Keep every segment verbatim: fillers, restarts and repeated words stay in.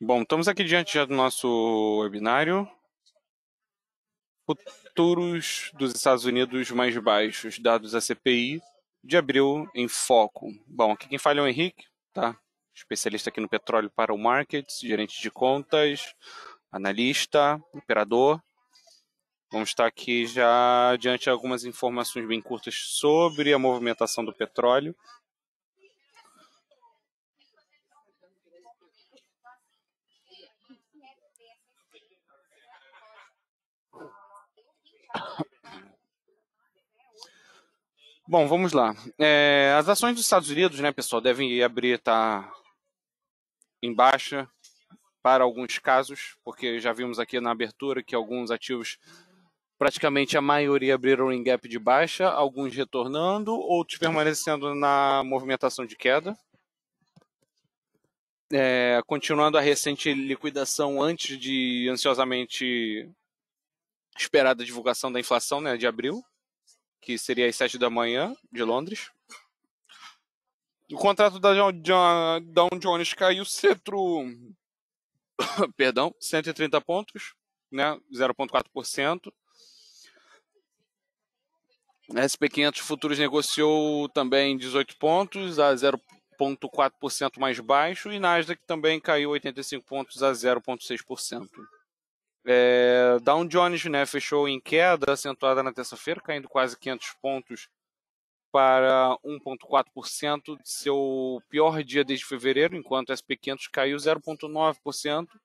Bom, estamos aqui diante já do nosso webinário. Futuros dos Estados Unidos mais baixos, dados da C P I de abril em foco. Bom, aqui quem fala é o Henrique, tá? Especialista aqui no petróleo para o Umarkets, gerente de contas, analista, operador. Vamos estar aqui já diante de algumas informações bem curtas sobre a movimentação do petróleo. Bom, vamos lá. É, as ações dos Estados Unidos, né, pessoal, devem abrir, tá, em baixa para alguns casos, porque já vimos aqui na abertura que alguns ativos, praticamente a maioria, abriram em gap de baixa, alguns retornando, outros permanecendo na movimentação de queda. É, continuando a recente liquidação antes de ansiosamente esperada a divulgação da inflação, né, de abril, que seria às sete da manhã, de Londres. O contrato da Dow Jones caiu cetro... Perdão, cento e trinta pontos, né, zero vírgula quatro por cento. S P quinhentos futuros negociou também dezoito pontos, a zero vírgula quatro por cento mais baixo, e Nasdaq também caiu oitenta e cinco pontos, a zero vírgula seis por cento. É, Dow Jones, né, fechou em queda acentuada na terça-feira, caindo quase quinhentos pontos para um vírgula quatro por cento, seu pior dia desde fevereiro, enquanto o S P quinhentos caiu zero vírgula nove por cento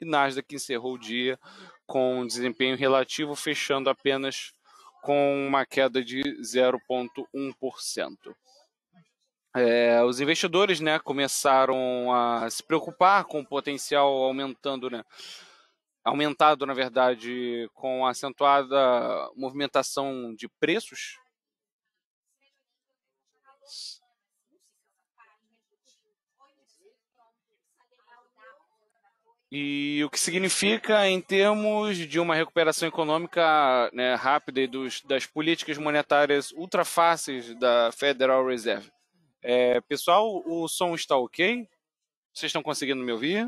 e Nasdaq encerrou o dia com desempenho relativo, fechando apenas com uma queda de zero vírgula um por cento. É, os investidores, né, começaram a se preocupar com o potencial aumentando, né, aumentado, na verdade, com a acentuada movimentação de preços. E o que significa em termos de uma recuperação econômica, né, rápida e dos, das políticas monetárias ultra fáceis da Federal Reserve. É, pessoal, o som está ok? Vocês estão conseguindo me ouvir?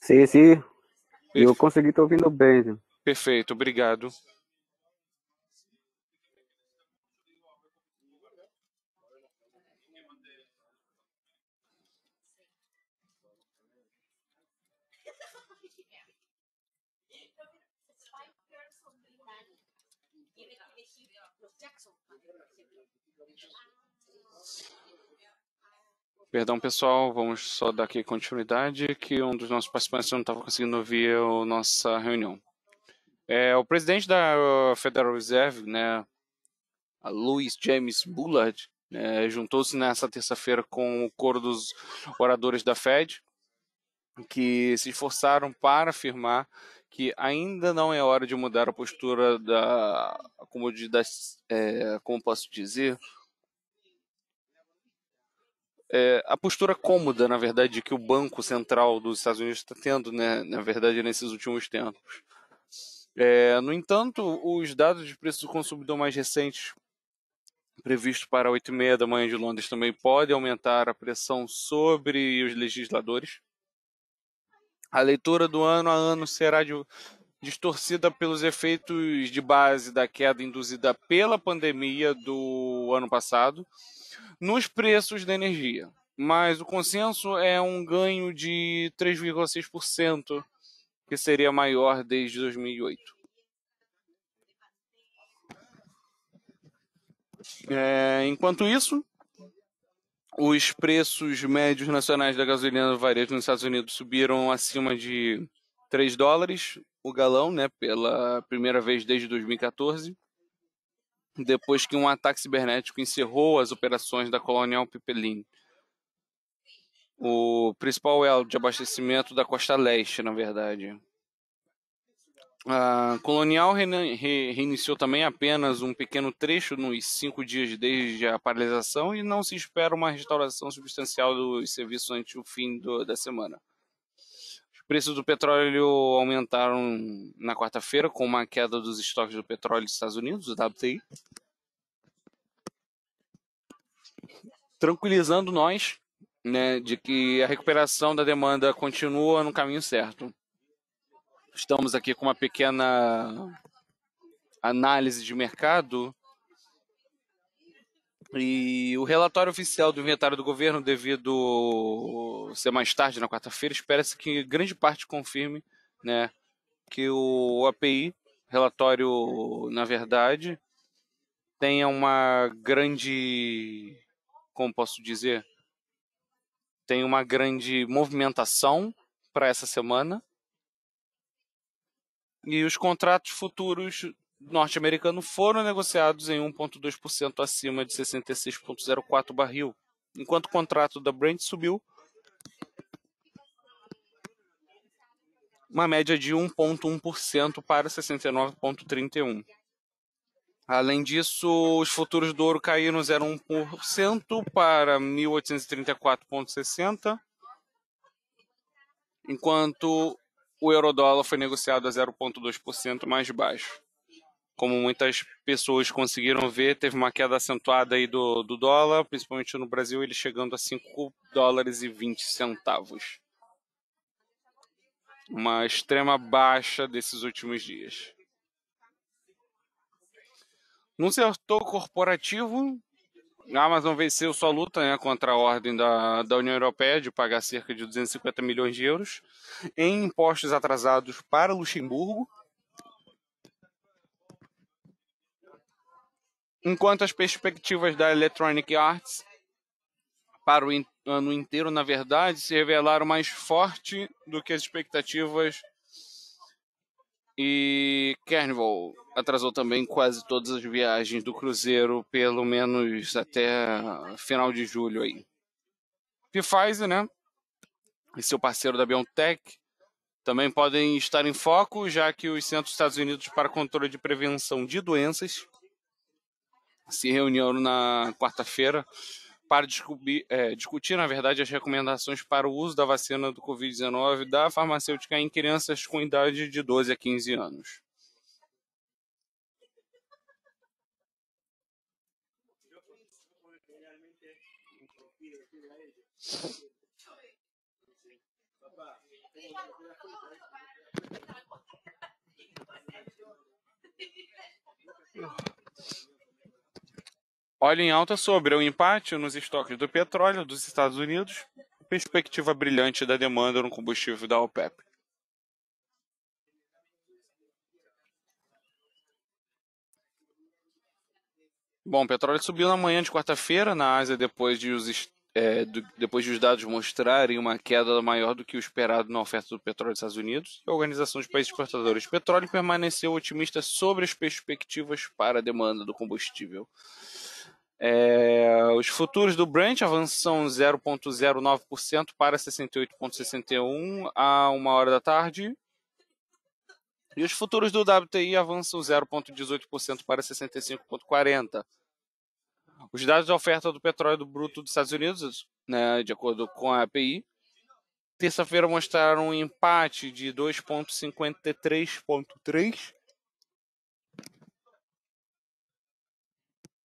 Sim, sim. Perfe... Eu consegui estar ouvindo bem. Perfeito, obrigado. Perdão, pessoal, vamos só dar aqui continuidade, que um dos nossos participantes não estava conseguindo ouvir a nossa reunião. É, o presidente da Federal Reserve, né, Louis James Bullard, né, juntou-se nessa terça-feira com o coro dos oradores da Fed, que se esforçaram para afirmar que ainda não é hora de mudar a postura da, como, de, das, é, como posso dizer... É, a postura cômoda, na verdade, que o Banco Central dos Estados Unidos está tendo, né, na verdade, nesses últimos tempos. É, no entanto, os dados de preço do consumidor mais recentes, previsto para oito e meia da manhã de Londres, também podem aumentar a pressão sobre os legisladores. A leitura do ano a ano será de, distorcida pelos efeitos de base da queda induzida pela pandemia do ano passado nos preços da energia, mas o consenso é um ganho de três vírgula seis por cento, que seria maior desde dois mil e oito. É, enquanto isso, os preços médios nacionais da gasolina no varejo nos Estados Unidos subiram acima de três dólares o galão, né, pela primeira vez desde dois mil e quatorze. Depois que um ataque cibernético encerrou as operações da Colonial Pipeline, o principal elo de abastecimento da costa leste, na verdade. A Colonial reiniciou também apenas um pequeno trecho nos cinco dias desde a paralisação e não se espera uma restauração substancial dos serviços antes do fim do, da semana. Preços do petróleo aumentaram na quarta-feira com uma queda dos estoques do petróleo dos Estados Unidos, o W T I, tranquilizando nós, né, de que a recuperação da demanda continua no caminho certo. Estamos aqui com uma pequena análise de mercado e o relatório oficial do inventário do governo, devido ser mais tarde na quarta-feira, espera-se que grande parte confirme, né, que o A P I, relatório na verdade, tenha uma grande, como posso dizer, tem uma grande movimentação para essa semana. E os contratos futuros norte-americanos foram negociados em um vírgula dois por cento acima de sessenta e seis vírgula zero quatro barril, enquanto o contrato da Brent subiu uma média de um vírgula um por cento para sessenta e nove vírgula trinta e um. Além disso, os futuros do ouro caíram zero vírgula um por cento para mil oitocentos e trinta e quatro vírgula sessenta, enquanto o euro-dólar foi negociado a zero vírgula dois por cento mais baixo. Como muitas pessoas conseguiram ver, teve uma queda acentuada aí do, do dólar, principalmente no Brasil, ele chegando a cinco dólares e vinte centavos. Uma extrema baixa desses últimos dias. No setor corporativo, a Amazon venceu sua luta, né, contra a ordem da, da União Europeia de pagar cerca de duzentos e cinquenta milhões de euros em impostos atrasados para Luxemburgo, enquanto as perspectivas da Electronic Arts para o ano inteiro, na verdade, se revelaram mais forte do que as expectativas, e Carnival atrasou também quase todas as viagens do cruzeiro, pelo menos até final de julho aí. Pfizer, né, e seu parceiro da BioNTech também podem estar em foco, já que os Centros dos Estados Unidos para Controle de Prevenção de Doenças se reuniram na quarta-feira para descobrir, é, discutir, na verdade, as recomendações para o uso da vacina do covid dezenove da farmacêutica em crianças com idade de doze a quinze anos. Olha em alta sobre o empate nos estoques do petróleo dos Estados Unidos, perspectiva brilhante da demanda no combustível da OPEP. Bom, o petróleo subiu na manhã de quarta-feira na Ásia depois de os est... É, do, depois de os dados mostrarem uma queda maior do que o esperado na oferta do petróleo dos Estados Unidos. A Organização dos Países Exportadores de Petróleo permaneceu otimista sobre as perspectivas para a demanda do combustível. É, os futuros do Brent avançam zero vírgula zero nove por cento para sessenta e oito vírgula sessenta e um a uma hora da tarde. E os futuros do W T I avançam zero vírgula dezoito por cento para sessenta e cinco vírgula quarenta por cento. Os dados da oferta do petróleo do bruto dos Estados Unidos, né, de acordo com a A P I, terça-feira mostraram um empate de duzentos e cinquenta e três vírgula três.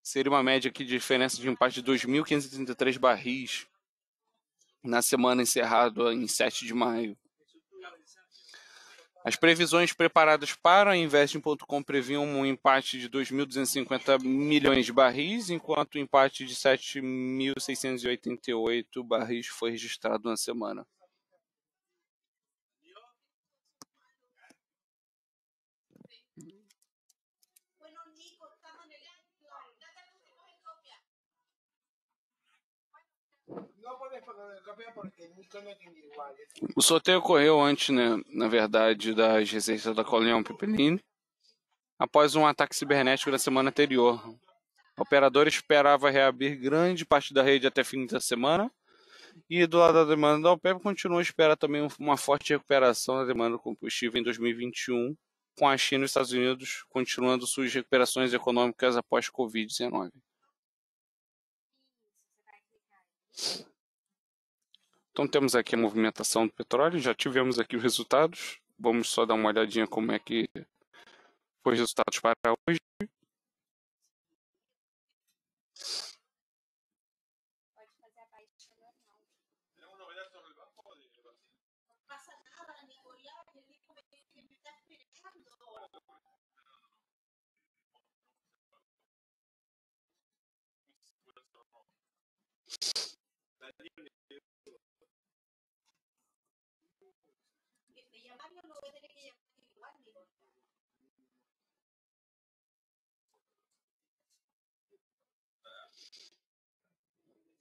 Seria uma média aqui de diferença de empate de dois mil quinhentos e trinta e três barris na semana encerrada em sete de maio. As previsões preparadas para a Investing ponto com previam um empate de dois mil duzentos e cinquenta milhões de barris, enquanto o empate de sete mil seiscentos e oitenta e oito barris foi registrado na semana. O sorteio ocorreu antes, né, na verdade, das receitas da Colonial Pipeline, após um ataque cibernético da semana anterior. O operador esperava reabrir grande parte da rede até fim da semana, e do lado da demanda da OPEP continua a esperar também uma forte recuperação da demanda do combustível em dois mil e vinte e um, com a China e os Estados Unidos continuando suas recuperações econômicas após covid dezenove. Então temos aqui a movimentação do petróleo, já tivemos aqui os resultados. Vamos só dar uma olhadinha como é que foi os resultados para hoje.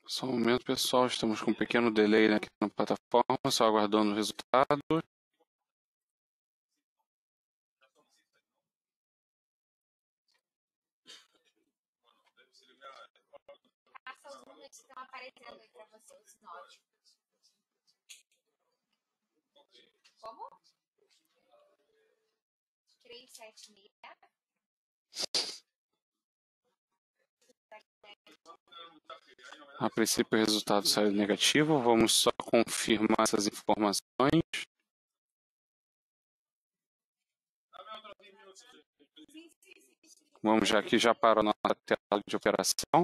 Só um momento, pessoal, estamos com um pequeno delay aqui na plataforma, só aguardando o resultado. Estão aparecendo aí para vocês, nós. Como? três sete seis. A princípio o resultado saiu negativo, vamos só confirmar essas informações. Vamos já aqui já para a nossa tela de operação.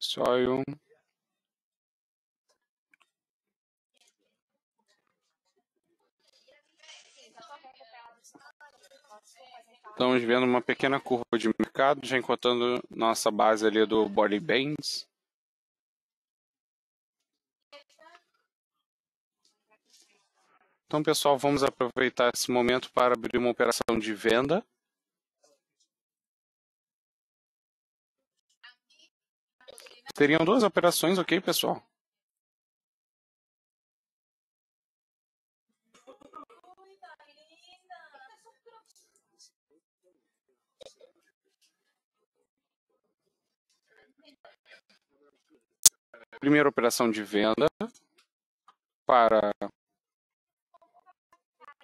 Saiu. Estamos vendo uma pequena curva de mercado, já encontrando nossa base ali do Body Bands. Então, pessoal, vamos aproveitar esse momento para abrir uma operação de venda. Teriam duas operações, ok, pessoal? Primeira operação de venda para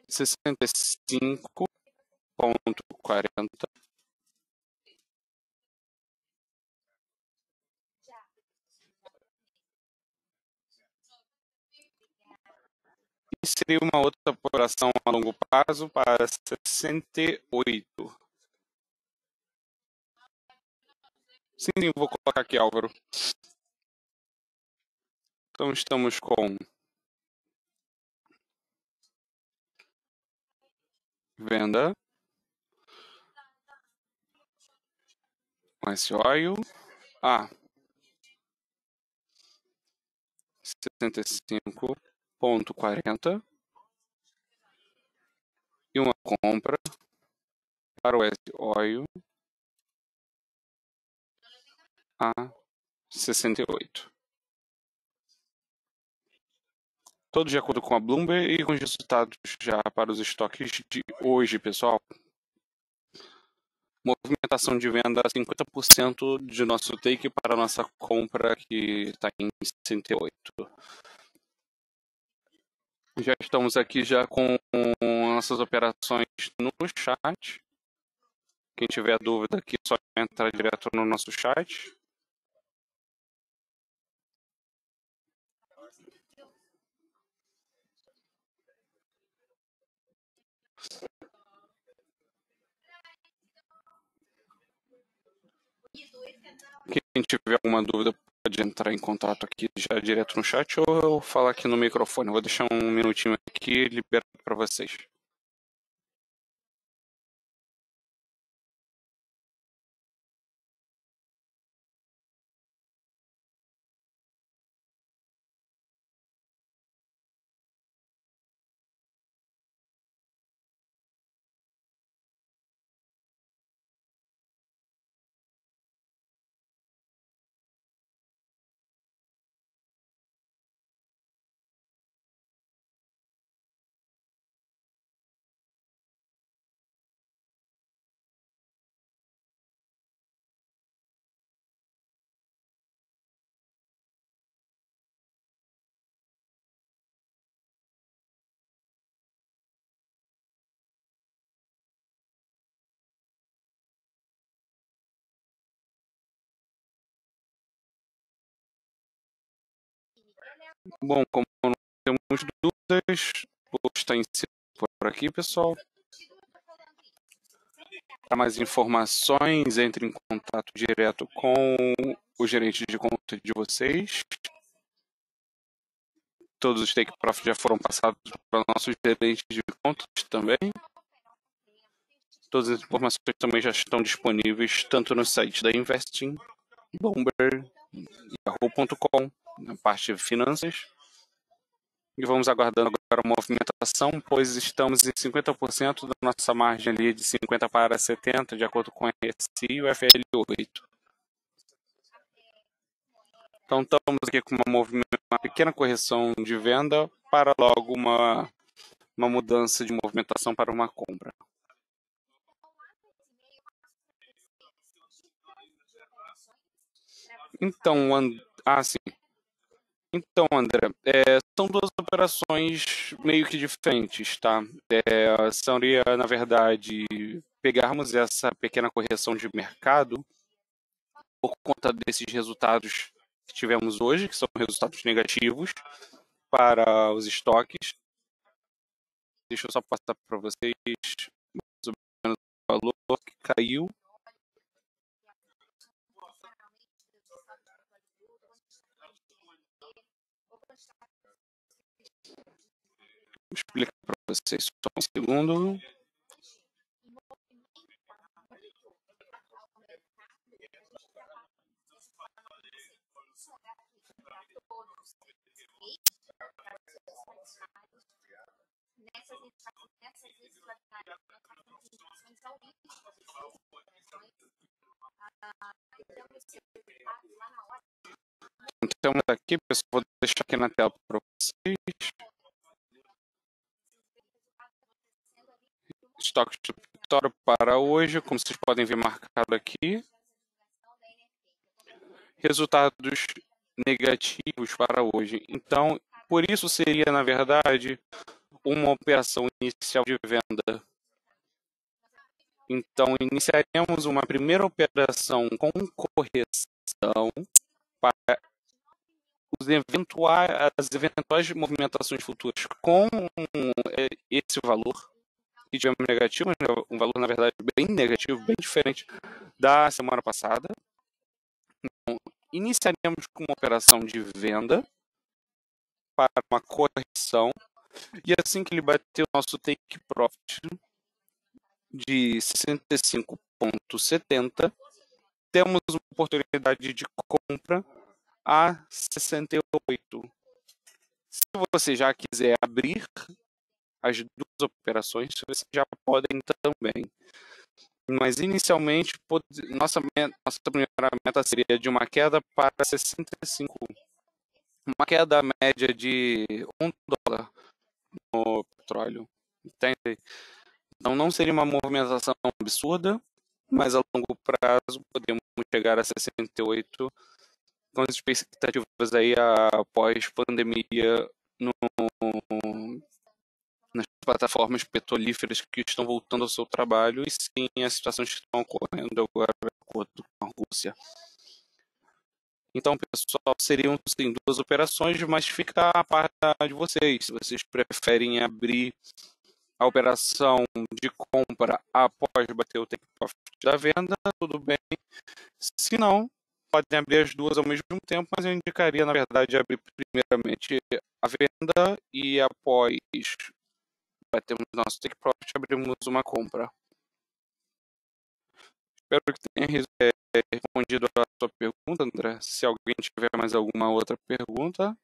sessenta e cinco e quarenta. E seria uma outra operação a longo prazo para sessenta e oito. Sim, vou colocar aqui, Álvaro. Então estamos com venda, mais óleo, a setenta e cinco e quarenta e uma compra para o S-Oil a sessenta e oito. Todos de acordo com a Bloomberg e com os resultados já para os estoques de hoje, pessoal. Movimentação de venda cinquenta por cento de nosso take para a nossa compra que está em sessenta e oito. Já estamos aqui já com nossas operações no chat. Quem tiver dúvida aqui só entra direto no nosso chat. Quem tiver alguma dúvida pode entrar em contato aqui já direto no chat ou eu falar aqui no microfone. Vou deixar um minutinho aqui liberado para vocês. Bom, como não temos dúvidas, hoje tem sido por aqui, pessoal. Para mais informações, entre em contato direto com o gerente de conta de vocês. Todos os take profits já foram passados para nossos gerentes de contas também. Todas as informações também já estão disponíveis tanto no site da Investing, Bomber, Yahoo ponto com, na parte de finanças. E vamos aguardando agora a movimentação, pois estamos em cinquenta por cento da nossa margem ali de cinquenta para setenta, de acordo com a R S I e o F L oito. Então estamos aqui com uma, uma pequena correção de venda para logo uma, uma mudança de movimentação para uma compra. Então, and... ah, sim. Então, André, é, são duas operações meio que diferentes, tá? É, seria, na verdade, pegarmos essa pequena correção de mercado por conta desses resultados que tivemos hoje, que são resultados negativos para os estoques. Deixa eu só passar para vocês mais ou menos o valor que caiu. Vou explicar para vocês só um segundo. Então, aqui, pessoal, vou deixar aqui na tela para vocês. Estoques de petróleo para hoje, como vocês podem ver marcado aqui. Resultados negativos para hoje. Então, por isso seria, na verdade, uma operação inicial de venda. Então, iniciaremos uma primeira operação com correção para os eventuais, as eventuais movimentações futuras com esse valor. Que tivemos negativo, um valor, na verdade, bem negativo, bem diferente da semana passada. Então, iniciaremos com uma operação de venda para uma correção. E assim que ele bater o nosso take profit de sessenta e cinco ponto setenta, temos uma oportunidade de compra a sessenta e oito. Se você já quiser abrir as duas operações, vocês já podem também. Mas, inicialmente, pode... nossa, meta, nossa primeira meta seria de uma queda para sessenta e cinco. Uma queda média de um dólar no petróleo. Entende? Então, não seria uma movimentação absurda, mas a longo prazo podemos chegar a sessenta e oito, com as expectativas aí após pandemia no... nas plataformas petrolíferas que estão voltando ao seu trabalho e sim as situações que estão ocorrendo agora de acordo com a Rússia. Então, pessoal, seriam sim, duas operações, mas fica a parte de vocês. Se vocês preferem abrir a operação de compra após bater o take profit da venda, tudo bem. Se não, podem abrir as duas ao mesmo tempo, mas eu indicaria, na verdade, abrir primeiramente a venda e após batemos nosso take profit, abrimos uma compra. Espero que tenha respondido a sua pergunta, André. Se alguém tiver mais alguma outra pergunta.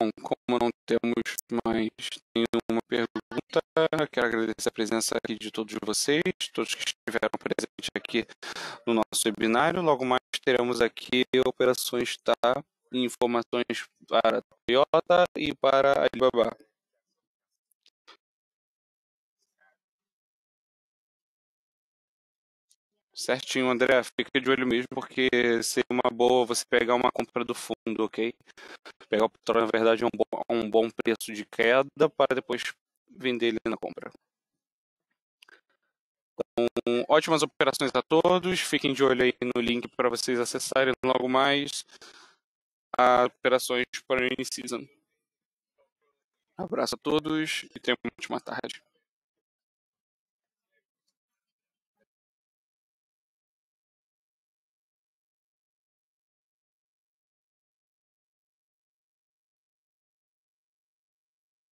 Bom, como não temos mais nenhuma pergunta, quero agradecer a presença aqui de todos vocês, todos que estiveram presentes aqui no nosso webinário. Logo mais teremos aqui operações, tá? Informações para a Toyota e para a Alibaba. Certinho, André, fica de olho mesmo, porque seria uma boa você pegar uma compra do fundo, ok? Pegar o petróleo, na verdade, a um bom, um bom preço de queda para depois vender ele na compra. Então, ótimas operações a todos, fiquem de olho aí no link para vocês acessarem logo mais as operações para o in-season. Abraço a todos e tenham uma ótima tarde.